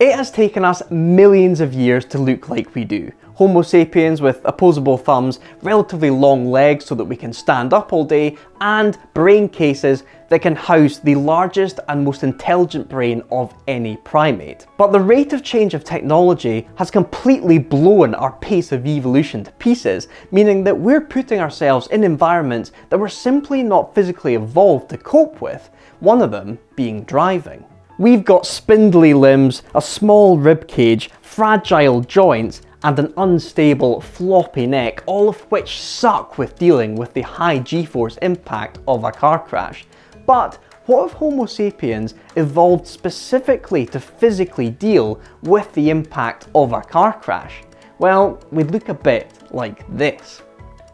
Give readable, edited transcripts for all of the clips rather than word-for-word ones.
It has taken us millions of years to look like we do. Homo sapiens with opposable thumbs, relatively long legs so that we can stand up all day, and brain cases that can house the largest and most intelligent brain of any primate. But the rate of change of technology has completely blown our pace of evolution to pieces, meaning that we're putting ourselves in environments that we're simply not physically evolved to cope with, one of them being driving. We've got spindly limbs, a small rib cage, fragile joints, and an unstable, floppy neck, all of which suck with dealing with the high g-force impact of a car crash. But what if Homo sapiens evolved specifically to physically deal with the impact of a car crash? Well, we'd look a bit like this.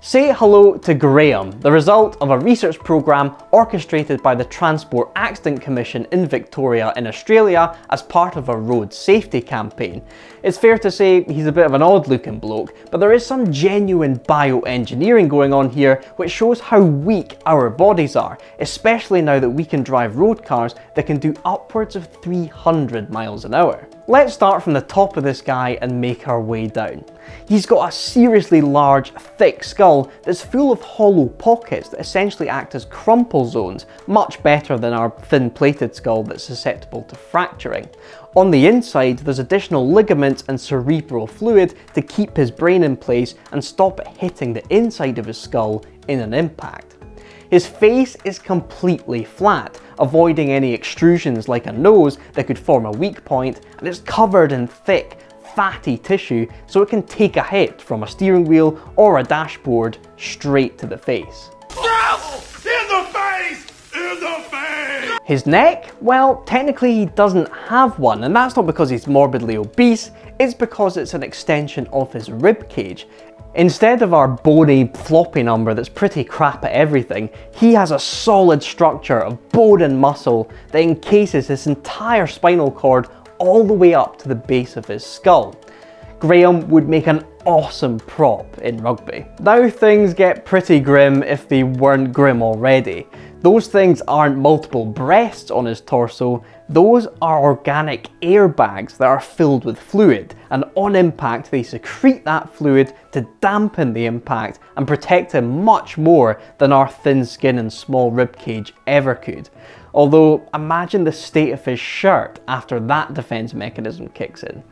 Say hello to Graham, the result of a research programme orchestrated by the Transport Accident Commission in Victoria in Australia as part of a road safety campaign. It's fair to say he's a bit of an odd looking bloke, but there is some genuine bioengineering going on here which shows how weak our bodies are, especially now that we can drive road cars that can do upwards of 300 miles an hour. Let's start from the top of this guy and make our way down. He's got a seriously large, thick skull that's full of hollow pockets that essentially act as crumple zones, much better than our thin-plated skull that's susceptible to fracturing. On the inside, there's additional ligaments and cerebral fluid to keep his brain in place and stop it hitting the inside of his skull in an impact. His face is completely flat, avoiding any extrusions like a nose that could form a weak point, and it's covered in thick, fatty tissue so it can take a hit from a steering wheel or a dashboard straight to the face. In the face! In the face! His neck? Well, technically he doesn't have one, and that's not because he's morbidly obese, it's because it's an extension of his rib cage. Instead of our bony, floppy number that's pretty crap at everything, he has a solid structure of bone and muscle that encases his entire spinal cord all the way up to the base of his skull. Graham would make an awesome prop in rugby. Now things get pretty grim if they weren't grim already. Those things aren't multiple breasts on his torso, those are organic airbags that are filled with fluid, and on impact they secrete that fluid to dampen the impact and protect him much more than our thin skin and small ribcage ever could. Although, imagine the state of his shirt after that defence mechanism kicks in.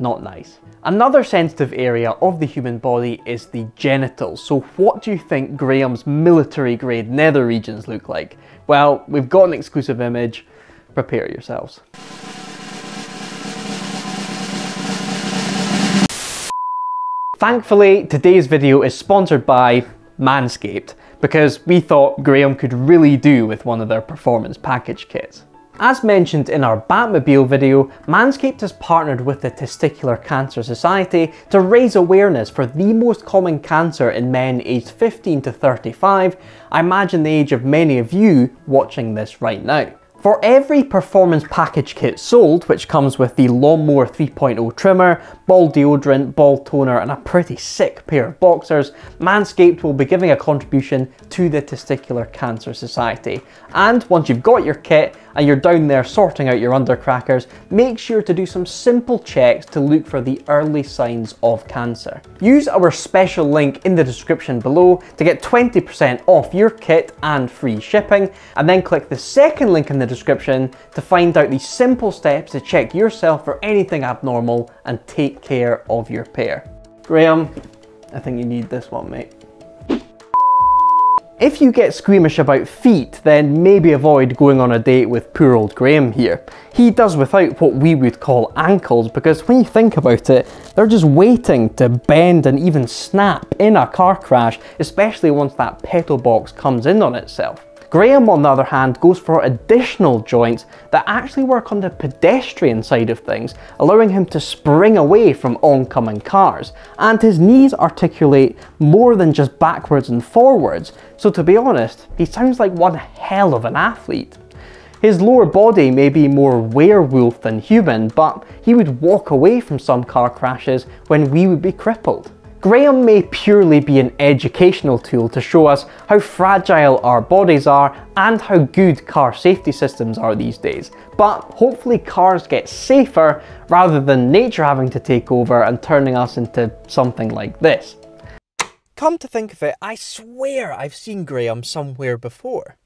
Not nice. Another sensitive area of the human body is the genitals. So what do you think Graham's military grade nether regions look like? Well, we've got an exclusive image. Prepare yourselves. Thankfully, today's video is sponsored by Manscaped, because we thought Graham could really do with one of their performance package kits. As mentioned in our Batmobile video, Manscaped has partnered with the Testicular Cancer Society to raise awareness for the most common cancer in men aged 15 to 35, I imagine the age of many of you watching this right now. For every performance package kit sold, which comes with the Lawnmower 3.0 trimmer, ball deodorant, ball toner, and a pretty sick pair of boxers, Manscaped will be giving a contribution to the Testicular Cancer Society. And once you've got your kit and you're down there sorting out your undercrackers, make sure to do some simple checks to look for the early signs of cancer. Use our special link in the description below to get 20% off your kit and free shipping, and then click the second link in the description to find out the simple steps to check yourself for anything abnormal and take care of your pair. Graham, I think you need this one, mate. If you get squeamish about feet, then maybe avoid going on a date with poor old Graham here. He does without what we would call ankles, because when you think about it, they're just waiting to bend and even snap in a car crash, especially once that pedal box comes in on itself. Graham, on the other hand, goes for additional joints that actually work on the pedestrian side of things, allowing him to spring away from oncoming cars. And his knees articulate more than just backwards and forwards, so to be honest, he sounds like one hell of an athlete. His lower body may be more werewolf than human, but he would walk away from some car crashes when we would be crippled. Graham may purely be an educational tool to show us how fragile our bodies are and how good car safety systems are these days, but hopefully cars get safer rather than nature having to take over and turning us into something like this. Come to think of it, I swear I've seen Graham somewhere before.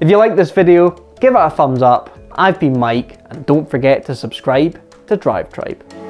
If you like this video, give it a thumbs up. I've been Mike, and don't forget to subscribe to DriveTribe.